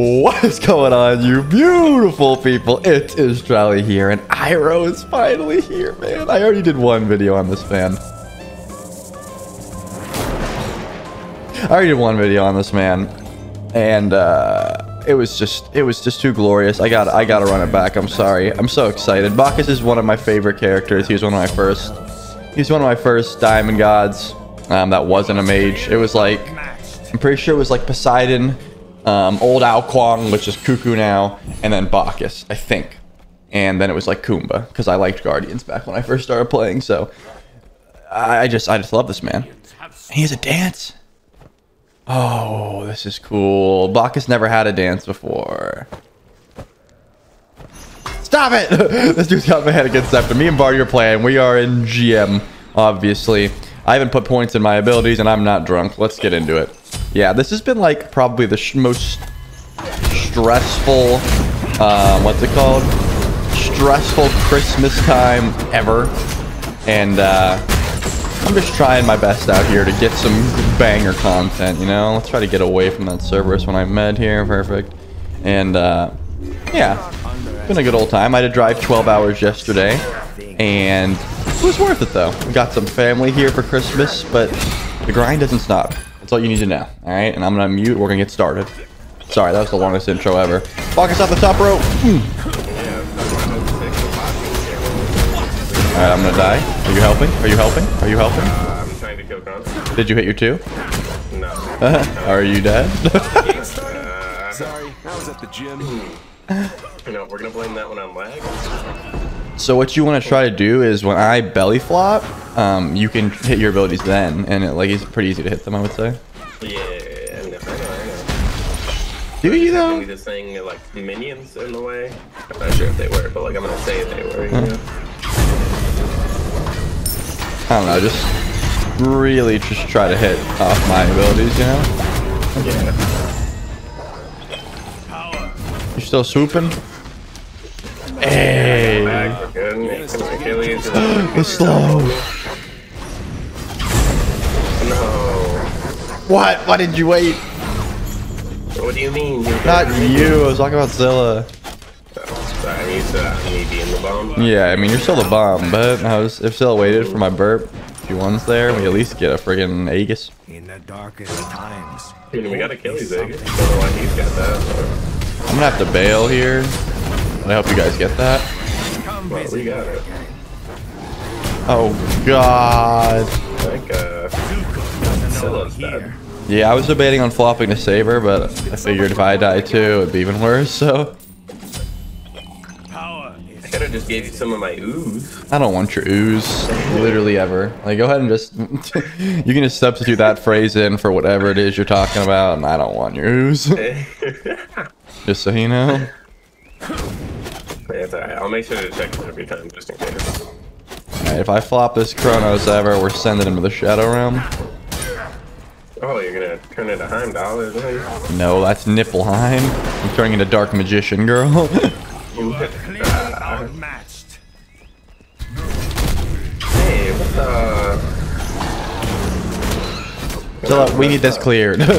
What is going on, you beautiful people? It is Trelli here, and Iroh is finally here, man. I already did one video on this man. And it was just too glorious. I gotta run it back. I'm sorry. I'm so excited. Bacchus is one of my favorite characters. He's one of my first diamond gods. That wasn't a mage. It was like, I'm pretty sure it was like Poseidon, old Ao Kuang, which is Cuckoo now, and then Bacchus, I think. And then it was like Koomba, because I liked Guardians back when I first started playing. So I just love this man. He has a dance. Oh, this is cool. Bacchus never had a dance before. Stop it! This dude's got my head against after. Me and Bardi are playing. We are in GM, obviously. I haven't put points in my abilities, and I'm not drunk. Let's get into it. Yeah, this has been, like, probably the most stressful, what's it called? Stressful Christmas time ever. And, I'm just trying my best out here to get some banger content, you know? Let's try to get away from that Cerberus when I med here. Perfect. And, yeah. It's been a good old time. I had to drive 12 hours yesterday, and it was worth it, though. We got some family here for Christmas, but the grind doesn't stop. That's all you need to know, all right? And I'm going to mute. We're going to get started. Sorry, that was the longest intro ever. Bacchus off the top rope. All right, I'm going to die. Are you helping? Are you helping? Are you helping? I'm trying to kill Kronos. Did you hit your two? No. Are you dead? Sorry, I was at the gym. No, we're going to blame that one on lag. So what you want to try to do is when I belly flop, you can hit your abilities then, and it, like, it's pretty easy to hit them, I would say. Yeah, and if I know. Do you though? This thing like minions in the way. I'm not sure if they were, but like I'm gonna say they were. You know? I don't know. Just really just try to hit off my abilities, you know. Yeah. You're still swooping. Hey. The slow. No. What? Why did you wait? What do you mean? Not you. I was talking about Zilla. Yeah, I mean you're still the bomb, but I was, if Zilla waited for my burp, if you one's there, we at least get a friggin' Aegis. In the darkest times. Dude, we gotta kill these Aegis. I don't know why he's got that. I'm gonna have to bail here. I hope you guys get that. Well, we got it. Oh god. Like, Scylla's dead. Yeah, I was debating on flopping to save her, but I figured if I die too, it'd be even worse, so. I could have just gave you some of my ooze. I don't want your ooze, literally ever. Like, go ahead and just, you can just substitute that phrase in for whatever it is you're talking about, and I don't want your ooze. Just so you know. Yeah, it's alright. I'll make sure to check it every time, just in case. Alright, if I flop this Kronos ever, we're sending him to the Shadow Realm. Oh, you're gonna turn into Heimdall, isn't it? No, that's Nippelheim. I'm turning into Dark Magician, girl. You are clearly outmatched. Hey, what the... So, we need this cleared. Alright.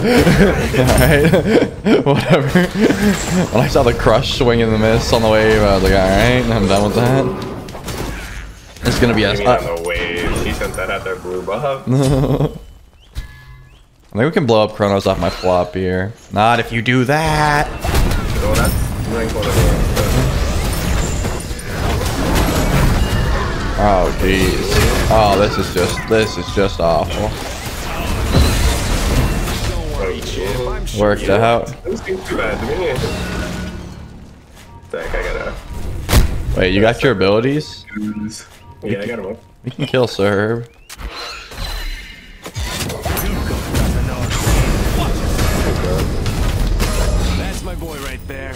Whatever. When I saw the crush swing in the mist on the wave, I was like, alright, I'm done with that. It's gonna be us. On the wave, he sent that out there, blue buff. I think we can blow up Kronos off my flop here. Not if you do that. So oh jeez. Oh, this is just awful. Worked out. Wait, you got your abilities? Yeah, I got them. We can kill Serb. That's my boy right there.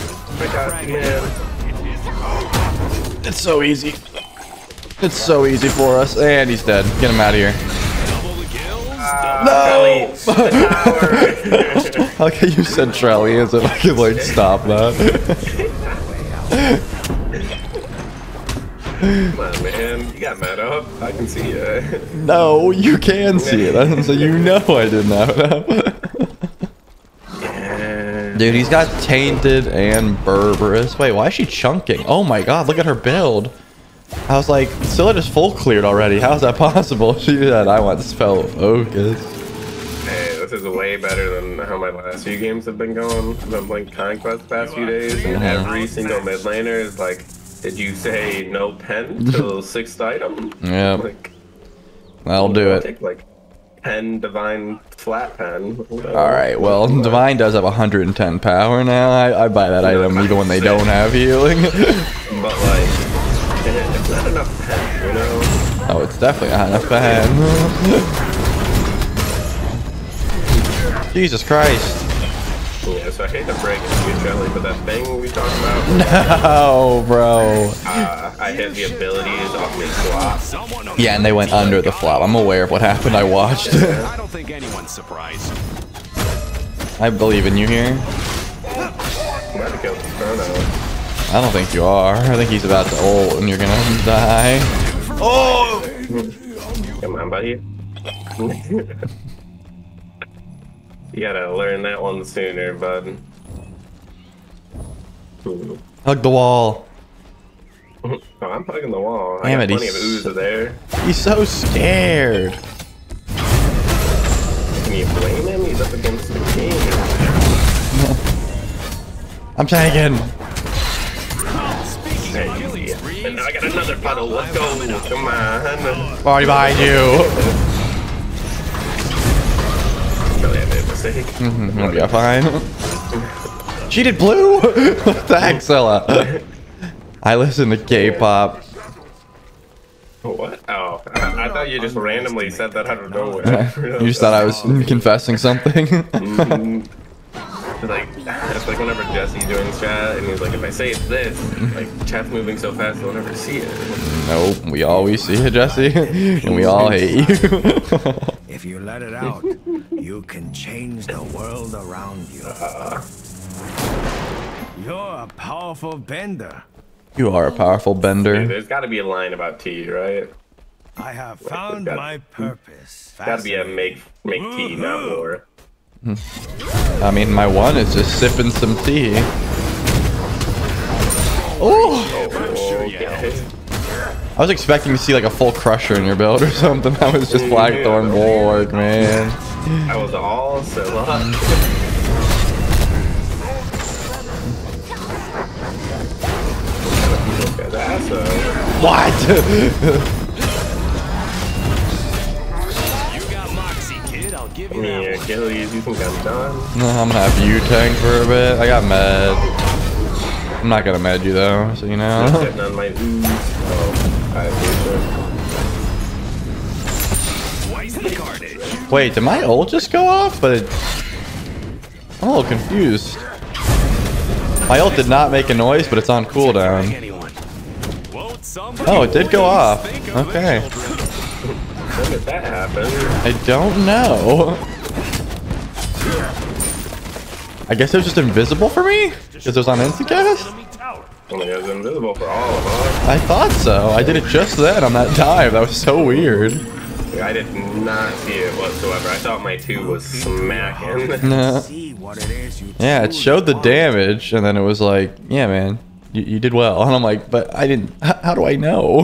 It's so easy. It's so easy for us. And he's dead. Get him out of here. No! I like how you said Trelli as if I could, like, stop that. Come on, man. You got mad up. I can see it. No, you can see it. So you know I did not. Yeah. Dude, he's got Tainted and Berberus. Wait, why is she chunking? Oh my god, look at her build. I was like, Scylla just full cleared already. How is that possible? She said, I want spell focus. Hey, this is way better than how my last few games have been going. I've been playing Conquest the past few days, and every single mid laner is like, did you say no pen till 6th item? Yeah. Like, that'll do it. Take, like, pen, divine, flat pen. Alright, well, divine does have 110 power now. I buy that item even when they don't have healing. But, like, it's not enough pen, you know? Oh, it's definitely not enough pen. Jesus Christ. Yeah, so I hate to break it to Trelli, but that thing we talked about... No, bro. I hit the abilities off mid-flop. Yeah, and they went under the flop. I'm aware of what happened. I watched. I don't think anyone's surprised. I believe in you here. I'm about to kill Kronos. I don't think you are. I think he's about to ult and you're gonna die. Oh! Come on, buddy. You gotta learn that one sooner, bud. Hug the wall. Oh, I'm hugging the wall. Damn, I got plenty of ooze there. He's so scared. Can you blame him? He's up against the king. I'm tagging. And now I got another puddle. Let's go. Come on. Bardi behind you. Really, I made a mistake. Mm-hmm. Yeah, fine. She did blue? What the heck, Zilla? I listen to K-pop. What? Oh, I thought you just randomly said that out of nowhere. You just thought I was confessing something? Like, it's like whenever Jesse joins chat and he's like, if I say it's this, like, chat's moving so fast they'll never see it. Nope, we always see it, Jesse, and we all hate you. If you let it out, you can change the world around you. You're a powerful bender. You are a powerful bender. Dude, there's got to be a line about tea, right? I have like, found my purpose. Got to be a make tea, not more. I mean, my one is just sipping some tea. Oh! I was expecting to see like a full crusher in your build or something. I was just Blackthorn Bulwark, man. I was all Scylla. What? Come here, Achilles, you think I'm done? No, I'm gonna have you tank for a bit. I got med. I'm not gonna med you though, so you know. On my I wait, did my ult just go off? But I'm a little confused. My ult did not make a noise, but it's on cooldown. Oh, it did go off. Okay. When did that happen? I don't know. I guess it was just invisible for me? Because it was on Instacast? Oh my god, it was invisible for all of us. I thought so. I did it just then on that dive. That was so weird. I did not see it whatsoever. I thought my two was smacking. No. Yeah, it showed the damage, and then it was like, yeah, man, you did well. And I'm like, but I didn't. How do I know?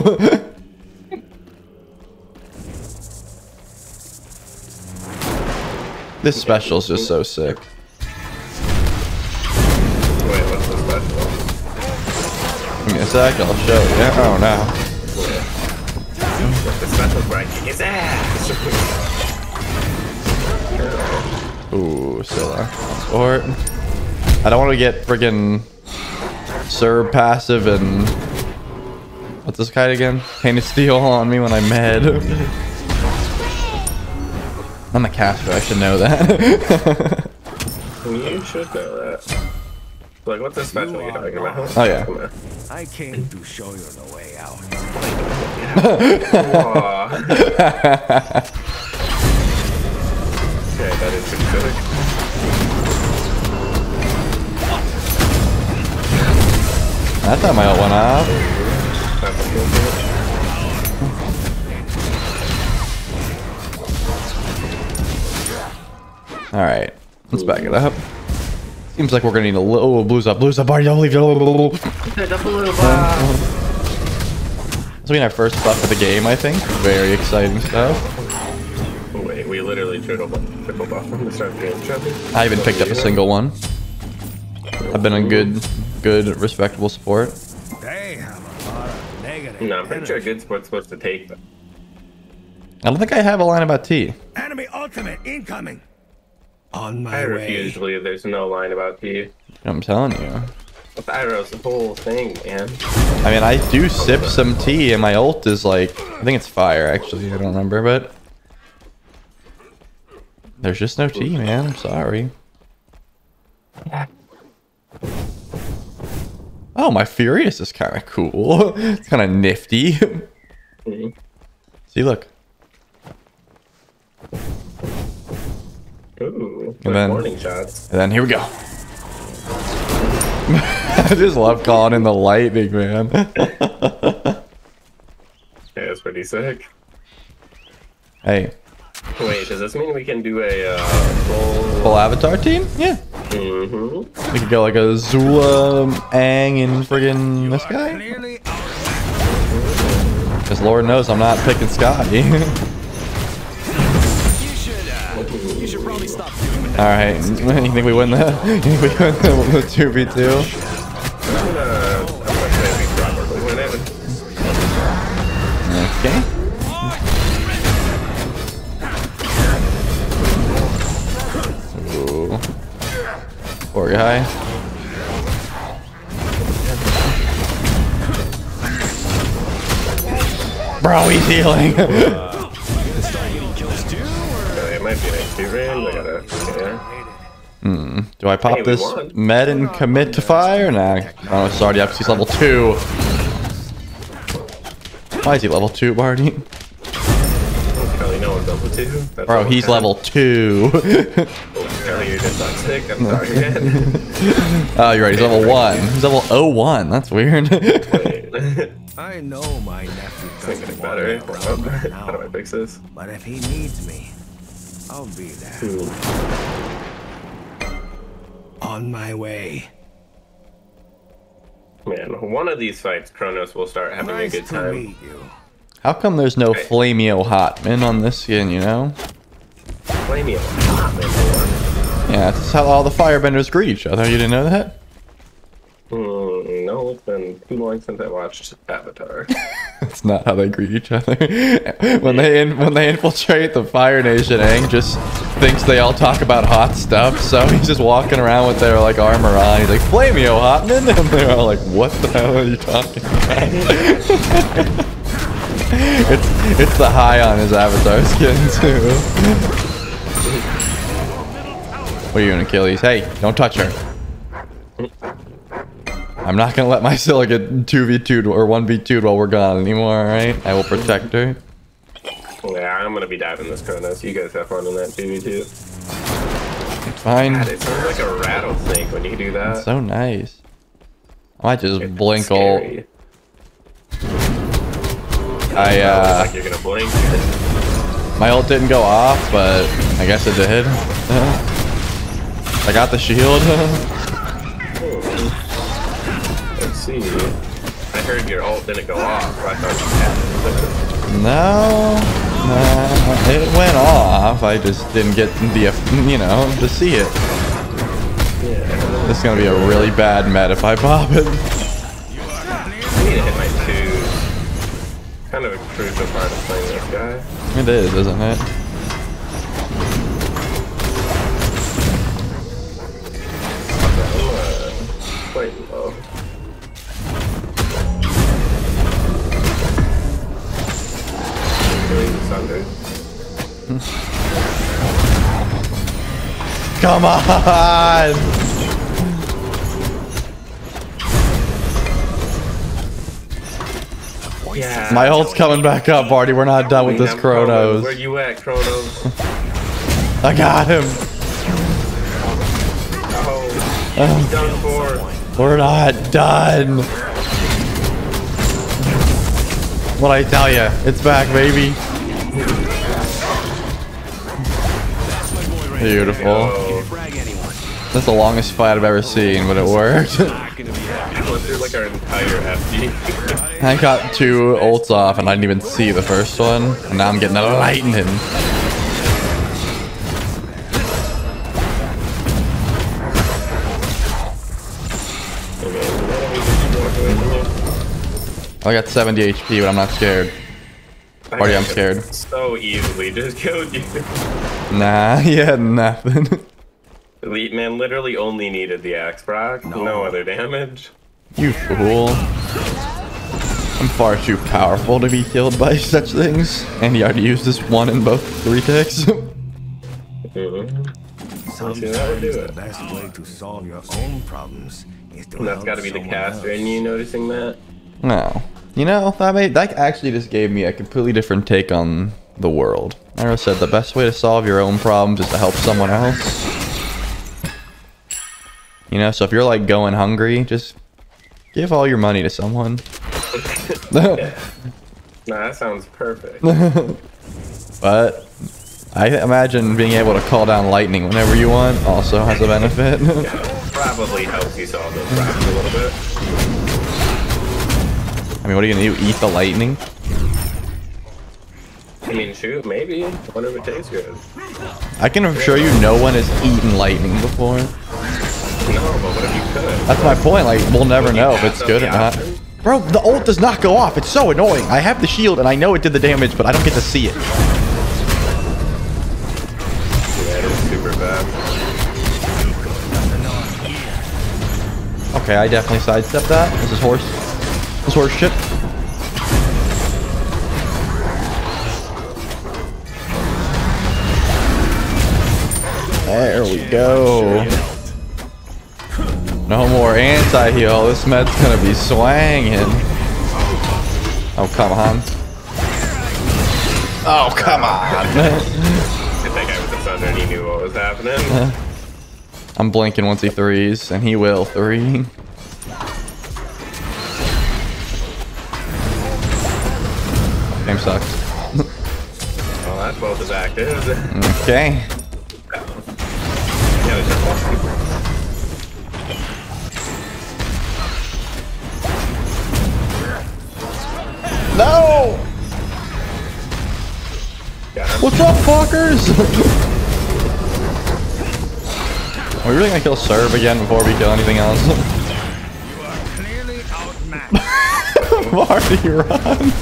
This special's just so sick. Wait, what's the special? Give me a sec, I'll show you. Oh no. The special's breaking his ass! Ooh, Scylla. Or I don't want to get friggin' Serb passive and... What's this guy again? Painted Steel on me when I'm mad. I'm a caster, I should know that. You should know that. Like, what's the special you're talking about? Oh, yeah. I came to show you the way out. Okay, that is good. I thought my ult went off. All right, let's back it up. Seems like we're gonna need a little. Oh, blue's up, Bardi, don't leave. This will be our first buff of the game, I think. Very exciting stuff. Oh, wait, we literally triple buff from the start of the game, Chubby. I haven't picked up a single one. I've been a good, respectable support. Damn, no, I'm pretty sure a good support's supposed to take them. I don't think I have a line about T. Enemy ultimate incoming. On my way. I refuse to believe there's no line about T. I'm telling you. With Iroh's the whole thing, man. I mean, I do sip some tea, and my ult is like, I think it's fire, actually. I don't remember, but there's just no tea, man. I'm sorry. Oh, my Furious is kind of cool. It's kind of nifty. See, look. Ooh, good morning shots. And then here we go. I just love calling in the lightning, man. Yeah, that's pretty sick. Hey. Wait, does this mean we can do a full Avatar team? Yeah. Mm-hmm. We could go like a Zula, Aang, and friggin' this guy. Because Lord knows I'm not picking Scotty. Alright, you think we win that? You think we win the 2v2? Okay. Ooh. Poor guy. Bro, he's healing! Do I pop this med and commit to fire? Nah. Oh, it's already up. He's level 2. Why is he level 2, Bardi? Bro, he's level 2. Oh, you're right. He's level 1. He's level 01. That's weird. I know my nephew doesn't want me around right now. How do I fix this? But if he needs me, I'll be there. On my way. Man, one of these fights, Kronos will start having a good time. How come there's no Flameo Hotman on this skin, you know? Flameo Hotman? Yeah, that's how all the firebenders greet each other. You didn't know that? No, it's been too long since I watched Avatar. That's not how they greet each other. when they infiltrate the Fire Nation, Aang just thinks they all talk about hot stuff, so he's just walking around with their like armor on. He's like, "Flameo Hotman," and they're all like, "What the hell are you talking about?" it's the high on his Avatar skin too. What are you gonna kill these? Hey, don't touch her. I'm not gonna let my Scylla get 2v2'd or 1v2'd while we're gone anymore, alright? I will protect her. Yeah, I'm gonna be diving this Kronos. You guys have fun in that 2v2. It's fine. God, it sounds like a rattlesnake when you do that. It's so nice. I might just blink ult. I like you're gonna blink. My ult didn't go off, but I guess it did. I got the shield. I heard your ult didn't go off, so I thought you had it. No, it went off. I just didn't get to see it. Yeah. This is gonna be a really bad met if I pop it. I need to hit my twos. Kind of a crucial part of playing this guy. It is, isn't it? Quite low. Come on! Yeah, my ult's coming back up, Bardi. We're not done with this Kronos. Where you at, Kronos? I got him. Oh, we're not done. What I tell you, it's back, baby. Beautiful. That's the longest fight I've ever seen, but it worked. I got two ults off and I didn't even see the first one. And now I'm getting a lightning. I got 70 HP, but I'm not scared. Already, I'm scared. So easily just killed you. Nah, he had nothing. Elite man literally only needed the axe proc, no other damage. You fool. I'm far too powerful to be killed by such things. And he already used this one in both three ticks. The best way to solve your own problems is to that's gotta be the caster and you noticing that? No. You know, that actually just gave me a completely different take on the world. Iroh said the best way to solve your own problems is to help someone else. You know, so if you're like going hungry, just give all your money to someone. Yeah. No, that sounds perfect. But I imagine being able to call down lightning whenever you want also has a benefit. Yeah, probably helps you solve those problems a little bit. I mean, what are you gonna do? Eat the lightning? I mean, shoot, maybe. Whatever it tastes good. I can assure you no one has eaten lightning before. No, but what if you could? That's my point. Like, we'll never know if it's good or not. Bro, the ult does not go off. It's so annoying. I have the shield and I know it did the damage, but I don't get to see it. Yeah, that is super bad. Okay, I definitely sidestepped that. This is horse. This horse shit. There we go. No more anti-heal. This med's gonna be swanging. Oh, come on. Oh, come on. If that guy was a thunder and he knew what was happening. I'm blinking once he threes, and he will three. Game sucks. Well, that both is active. Okay. No! What's up, fuckers? Are we really gonna kill Serb again before we kill anything else? You are clearly outmatched. Bardi, run!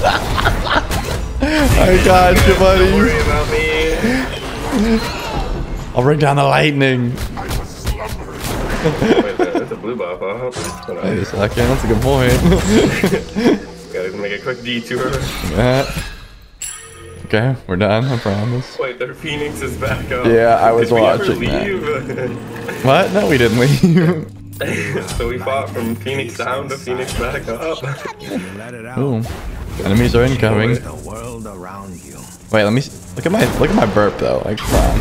I got you, buddy. Don't worry about me. I'll bring down the lightning. Wait, that's a blue buff, huh? Wait a second, that's a good point. Gotta make a quick detour. Yeah. Okay, we're done, I promise. Wait, their phoenix is back up. Yeah, I was watching that. What? No, we didn't leave. So we fought from Phoenix down to Phoenix back up. Ooh. Enemies are incoming. Wait, let me look at my burp though. Like, come on.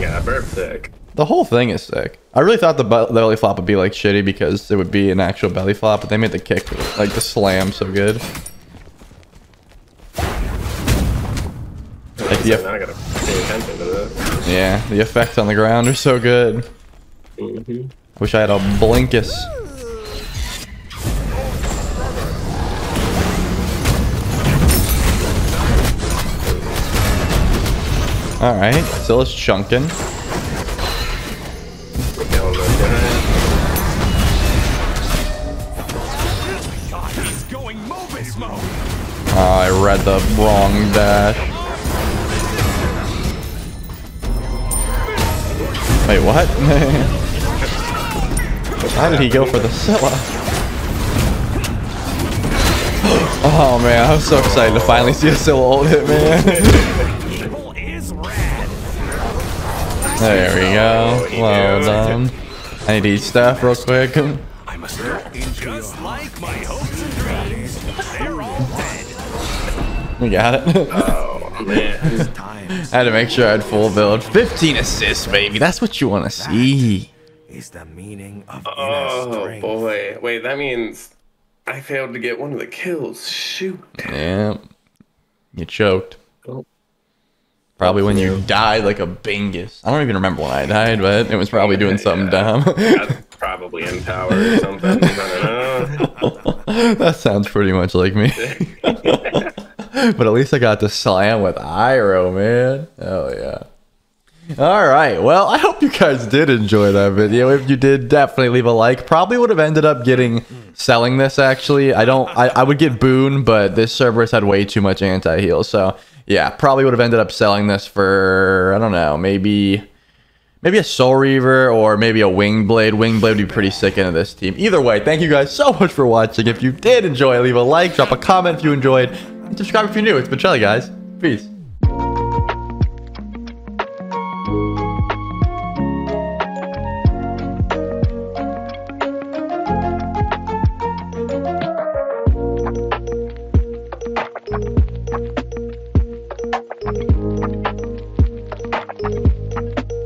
Yeah, burp sick. The whole thing is sick. I really thought the belly flop would be like shitty because it would be an actual belly flop, but they made the kick, like the slam, so good. Like, the now I gotta pay attention to this. Yeah, the effects on the ground are so good. Mm-hmm. Wish I had a Blinkus. Alright, Zilla's chunking. Oh, I read the wrong dash. Wait, what? How did he go for the Scylla? Oh man, I was so excited to finally see a Scylla ult hit, man. There we go. Well done. I need to eat stuff real quick. We got it. Oh man. I had to make sure I had full build. 15 assists, baby. That's what you want to see. Is the meaning of oh boy. Wait, that means I failed to get one of the kills. Shoot. Yeah. You choked. Oh. Probably when you died like a bingus. I don't even remember when I died, but it was probably doing something dumb. Probably in power or something. I don't know. That sounds pretty much like me. But at least I got to slam with Iroh, man. Oh yeah. All right, well, I hope you guys did enjoy that video. If you did, definitely leave a like. Probably would have ended up selling this, actually. I would get Boon, but this Cerberus had way too much anti-heal, so yeah, probably would have ended up selling this for, I don't know, maybe a Soul Reaver or maybe a Winged Blade. Winged Blade would be pretty sick into this team. Either way, thank you guys so much for watching. If you did enjoy, leave a like, drop a comment if you enjoyed, and subscribe if you're new. It's been Trelli, guys. Peace.